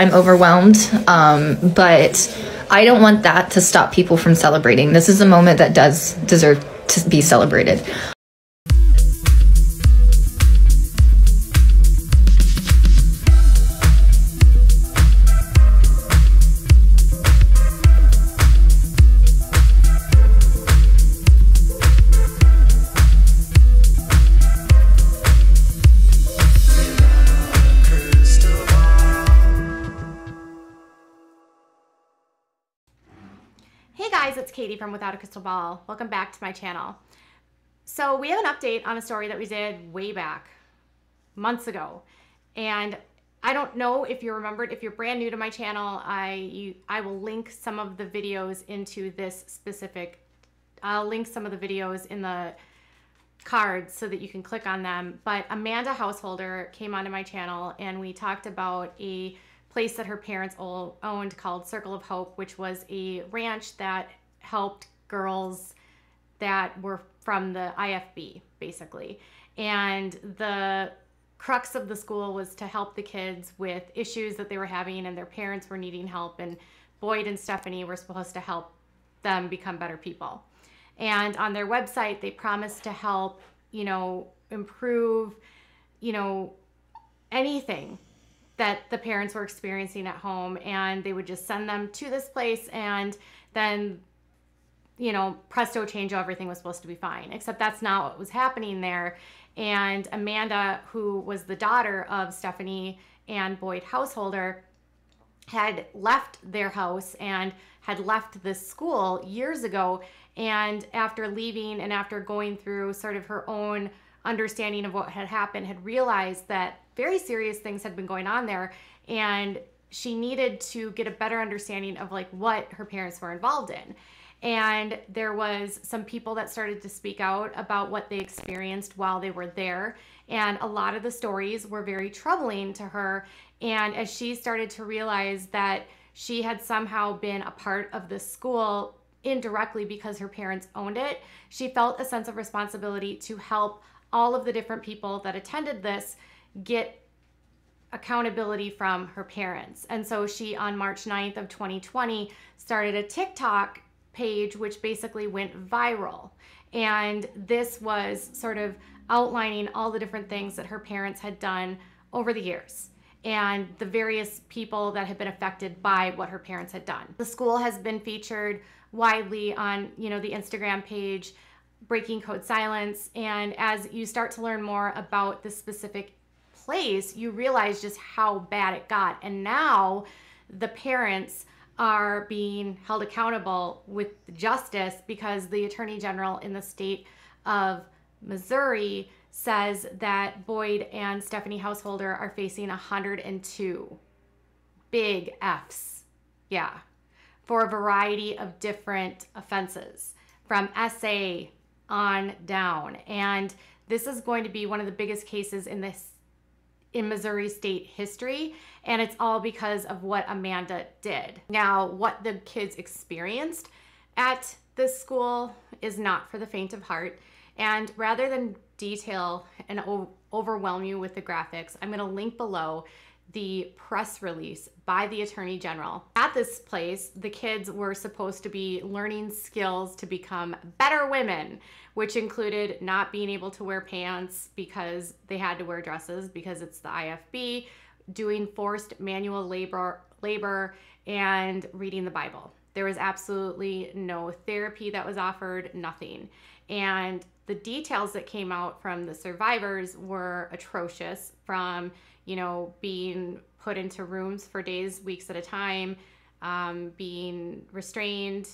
I'm overwhelmed, but I don't want that to stop people from celebrating. This is a moment that does deserve to be celebrated. It's Katie from Without a Crystal Ball. Welcome back to my channel. So we have an update on a story that we did way back, months ago. And I don't know if you remembered, if you're brand new to my channel, I will link some of the videos into this specific, I'll link some of the videos in the cards so that you can click on them. But Amanda Householder came onto my channel and we talked about a place that her parents owned called Circle of Hope, which was a ranch that helped girls that were from the IFB, basically. And the crux of the school was to help the kids with issues that they were having and their parents were needing help, and Boyd and Stephanie were supposed to help them become better people. And on their website, they promised to help, you know, improve, you know, anything that the parents were experiencing at home, and they would just send them to this place, and then, you know, presto change, everything was supposed to be fine, except that's not what was happening there. And Amanda, who was the daughter of Stephanie and Boyd Householder, had left their house and had left this school years ago, and after leaving and after going through sort of her own understanding of what had happened, had realized that very serious things had been going on there, and she needed to get a better understanding of like what her parents were involved in. And there was some people that started to speak out about what they experienced while they were there, and a lot of the stories were very troubling to her. And as she started to realize that she had somehow been a part of this school indirectly because her parents owned it, she felt a sense of responsibility to help all of the different people that attended this get accountability from her parents. And so she, on March 9th of 2020, started a TikTok page, which basically went viral. And this was sort of outlining all the different things that her parents had done over the years and the various people that had been affected by what her parents had done. The school has been featured widely on, you know, the Instagram page, Breaking Code Silence. And as you start to learn more about this specific place, you realize just how bad it got. And now the parents are being held accountable with justice because the Attorney General in the state of Missouri says that Boyd and Stephanie Householder are facing 102 big Fs, yeah, for a variety of different offenses from SA on down. And this is going to be one of the biggest cases in Missouri state history, and it's all because of what Amanda did. Now, what the kids experienced at this school is not for the faint of heart, and rather than detail and overwhelm you with the graphics, I'm gonna link below the press release by the Attorney General. At this place, the kids were supposed to be learning skills to become better women, which included not being able to wear pants because they had to wear dresses because it's the IFB, doing forced manual labor, and reading the Bible. There was absolutely no therapy that was offered, nothing. And the details that came out from the survivors were atrocious, from, you know, being put into rooms for days, weeks at a time, being restrained.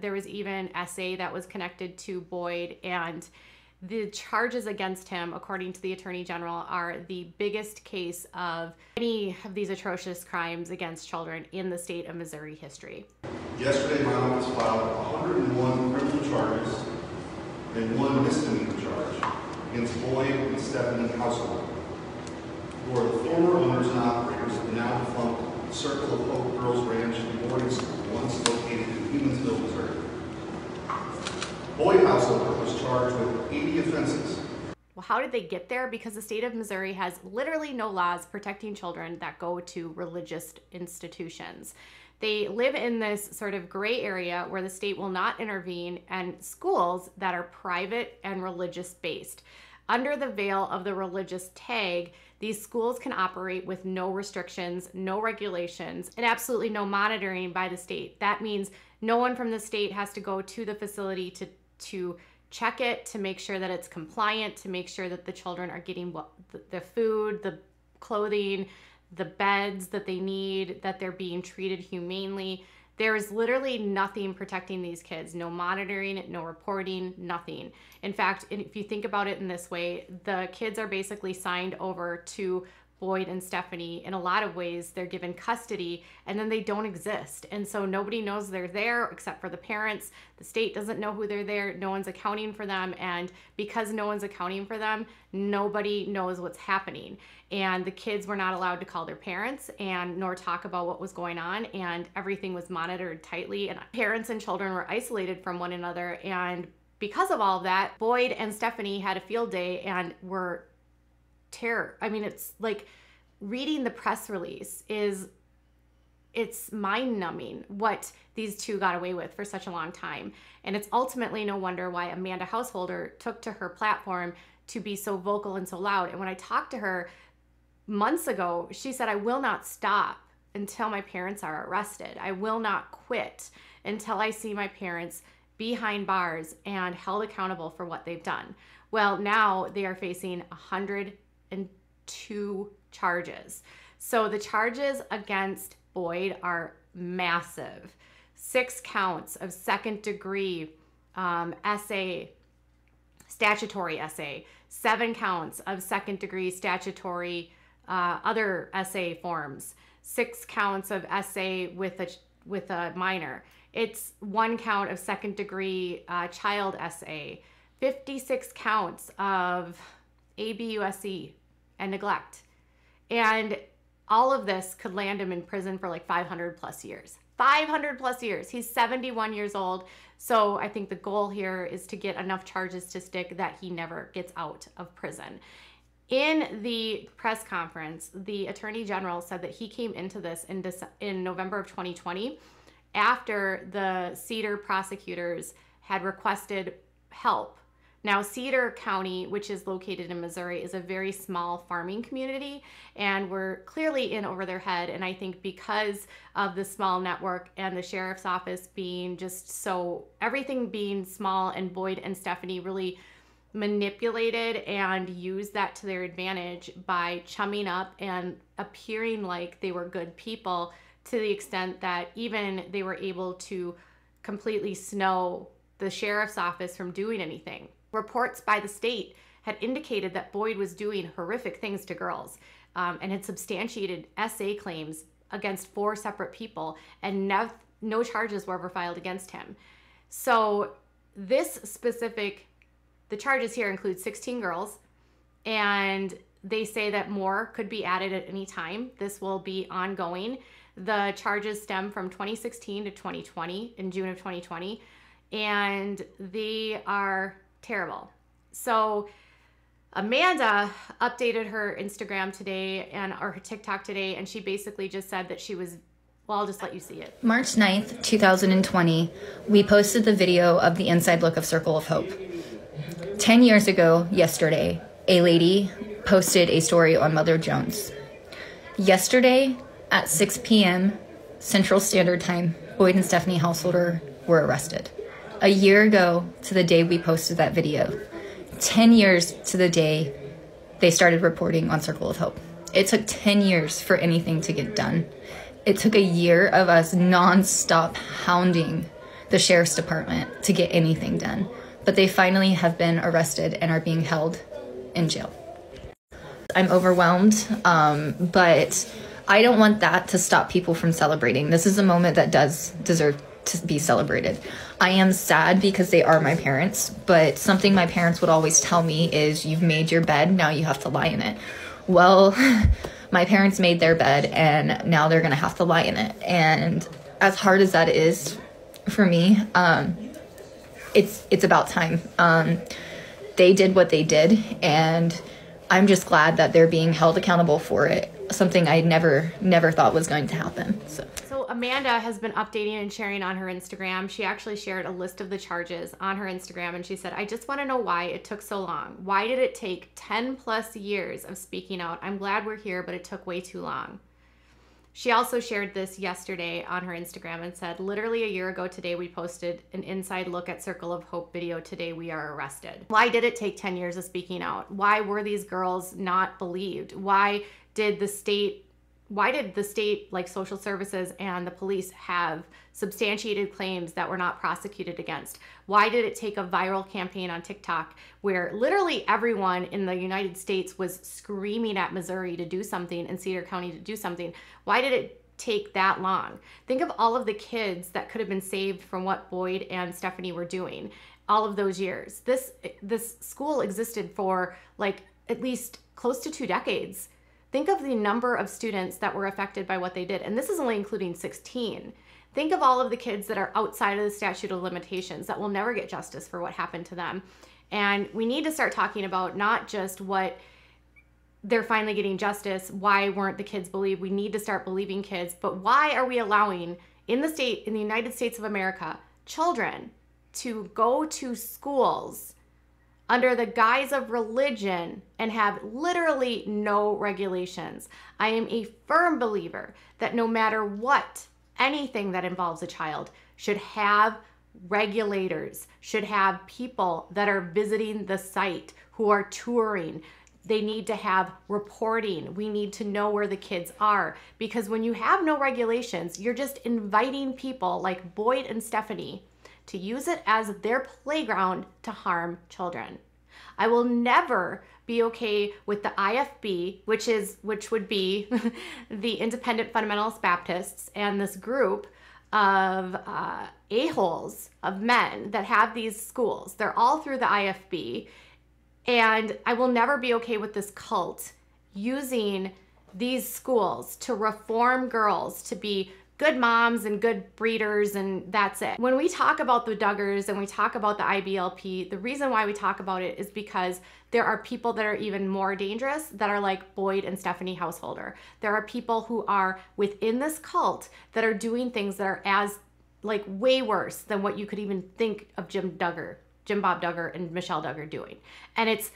There was even SA that was connected to Boyd, and the charges against him, according to the Attorney General, are the biggest case of any of these atrocious crimes against children in the state of Missouri history. Yesterday, my office filed 101 criminal charges and 1 misdemeanor charge against Boyd and Stephanie Householder, who are the former owners and operators of the now defunct Circle of Hope Girls Ranch and boarding school, once located in Humansville, Missouri. Boyd Householder was charged with 80 offenses. Well, how did they get there? Because the state of Missouri has literally no laws protecting children that go to religious institutions. They live in this sort of gray area where the state will not intervene, and schools that are private and religious based. Under the veil of the religious tag, these schools can operate with no restrictions, no regulations, and absolutely no monitoring by the state. That means no one from the state has to go to the facility to check it, to make sure that it's compliant, to make sure that the children are getting the food, the clothing, the beds that they need, that they're being treated humanely. There is literally nothing protecting these kids. No monitoring, no reporting, nothing. In fact, if you think about it in this way, the kids are basically signed over to Boyd and Stephanie. In a lot of ways, they're given custody and then they don't exist. And so nobody knows they're there except for the parents. The state doesn't know who they're there. No one's accounting for them. And because no one's accounting for them, nobody knows what's happening. And the kids were not allowed to call their parents and nor talk about what was going on, and everything was monitored tightly, and parents and children were isolated from one another. And because of all that, Boyd and Stephanie had a field day and were terror. I mean, it's like reading the press release it's mind-numbing what these two got away with for such a long time. And it's ultimately no wonder why Amanda Householder took to her platform to be so vocal and so loud. And when I talked to her months ago, she said, "I will not stop until my parents are arrested. I will not quit until I see my parents behind bars and held accountable for what they've done." Well, now they are facing 102 charges. So the charges against Boyd are massive. 6 counts of second degree SA, statutory SA, 7 counts of second degree statutory other SA forms, 6 counts of SA with a minor. It's 1 count of second degree child SA, 56 counts of ABUSE and neglect. And all of this could land him in prison for like 500 plus years. 500 plus years. He's 71 years old. So I think the goal here is to get enough charges to stick that he never gets out of prison. In the press conference, the Attorney General said that he came into this in November of 2020 after the Cedar prosecutors had requested help. Now, Cedar County, which is located in Missouri, is a very small farming community, and we're clearly in over their head. And I think because of the small network and the sheriff's office being just so, everything being small, and Boyd and Stephanie really manipulated and used that to their advantage by chumming up and appearing like they were good people, to the extent that even they were able to completely snow the sheriff's office from doing anything. Reports by the state had indicated that Boyd was doing horrific things to girls and had substantiated SA claims against 4 separate people, and no charges were ever filed against him. So the charges here include 16 girls, and they say that more could be added at any time. This will be ongoing. The charges stem from 2016 to 2020, in June of 2020, and they are terrible. So Amanda updated her Instagram today or her TikTok today, and she basically just said that she was, well, I'll just let you see it. March 9th, 2020, we posted the video of the inside look of Circle of Hope. 10 years ago yesterday, a lady posted a story on Mother Jones. Yesterday at 6 p.m. Central Standard Time, Boyd and Stephanie Householder were arrested. A year ago to the day we posted that video, 10 years to the day they started reporting on Circle of Hope. It took 10 years for anything to get done. It took a year of us nonstop hounding the sheriff's department to get anything done. But they finally have been arrested and are being held in jail. I'm overwhelmed, but I don't want that to stop people from celebrating. This is a moment that does deserve to be celebrated. I am sad because they are my parents, but something my parents would always tell me is, "You've made your bed, now you have to lie in it." Well, my parents made their bed and now they're gonna have to lie in it. And as hard as that is for me, it's about time. that they did what they did, and I'm just glad that they're being held accountable for it. Something I never thought was going to happen. So Amanda has been updating and sharing on her Instagram. She actually shared a list of the charges on her Instagram, and she said, I just want to know why it took so long. Why did it take 10 plus years of speaking out? I'm glad we're here, but it took way too long. She also shared this yesterday on her Instagram and said, literally a year ago today, we posted an inside look at Circle of Hope video. Today we are arrested. Why did it take 10 years of speaking out? Why were these girls not believed? Why did the state, like social services and the police, have substantiated claims that were not prosecuted against? Why did it take a viral campaign on TikTok where literally everyone in the United States was screaming at Missouri to do something and Cedar County to do something? Why did it take that long? Think of all of the kids that could have been saved from what Boyd and Stephanie were doing all of those years. This school existed for like at least close to 2 decades. Think of the number of students that were affected by what they did. And this is only including 16. Think of all of the kids that are outside of the statute of limitations that will never get justice for what happened to them. And we need to start talking about not just what they're finally getting justice, why weren't the kids believed? We need to start believing kids, but why are we allowing in the United States of America, children to go to schools under the guise of religion and have literally no regulations? I am a firm believer that no matter what, anything that involves a child should have regulators, should have people that are visiting the site, who are touring. They need to have reporting. We need to know where the kids are, because when you have no regulations, you're just inviting people like Boyd and Stephanie to use it as their playground to harm children. I will never be okay with the IFB, which would be the Independent Fundamentalist Baptists, and this group of a-holes of men that have these schools. They're all through the IFB, and I will never be okay with this cult using these schools to reform girls to be good moms and good breeders, and that's it. When we talk about the Duggars and we talk about the IBLP, the reason why we talk about it is because there are people that are even more dangerous that are like Boyd and Stephanie Householder. There are people who are within this cult that are doing things that are as like way worse than what you could even think of Jim Bob Duggar and Michelle Duggar doing. And it's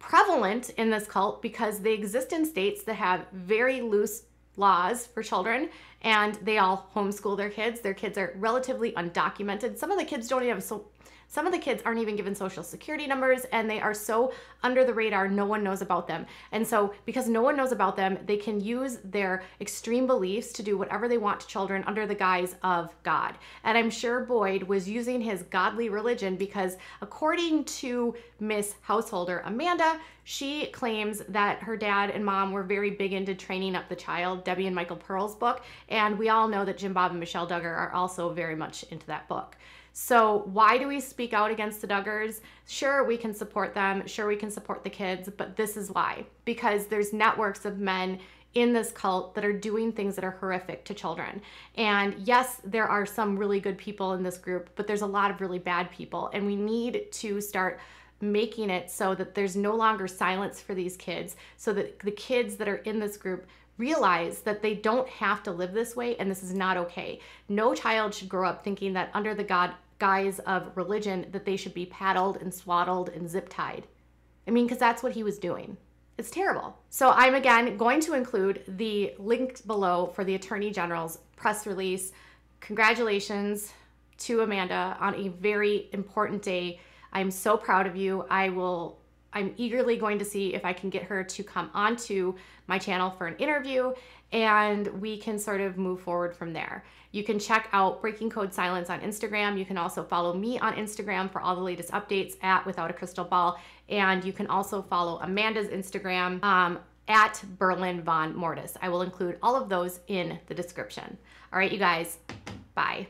prevalent in this cult because they exist in states that have very loose laws for children, and they all homeschool their kids. Their kids are relatively undocumented. Some of the kids aren't even given social security numbers, and they are so under the radar, no one knows about them. And so because no one knows about them, they can use their extreme beliefs to do whatever they want to children under the guise of God. And I'm sure Boyd was using his godly religion, because according to Miss Householder, Amanda, she claims that her dad and mom were very big into training up the child, Debbie and Michael Pearl's book. And we all know that Jim Bob and Michelle Duggar are also very much into that book. So why do we speak out against the Duggars? Sure, we can support them. Sure, we can support the kids, but this is why. Because there's networks of men in this cult that are doing things that are horrific to children. And yes, there are some really good people in this group, but there's a lot of really bad people. And we need to start making it so that there's no longer silence for these kids, so that the kids that are in this group realize that they don't have to live this way, and this is not okay. No child should grow up thinking that under the guise of religion that they should be paddled and swaddled and zip-tied. I mean, because that's what he was doing. It's terrible. So I'm again going to include the link below for the Attorney General's press release. Congratulations to Amanda on a very important day. I'm so proud of you. I'm eagerly going to see if I can get her to come onto my channel for an interview, and we can sort of move forward from there. You can check out Breaking Code Silence on Instagram. You can also follow me on Instagram for all the latest updates at Without a Crystal Ball. And you can also follow Amanda's Instagram at Berlin Von Mortis. I will include all of those in the description. All right, you guys, bye.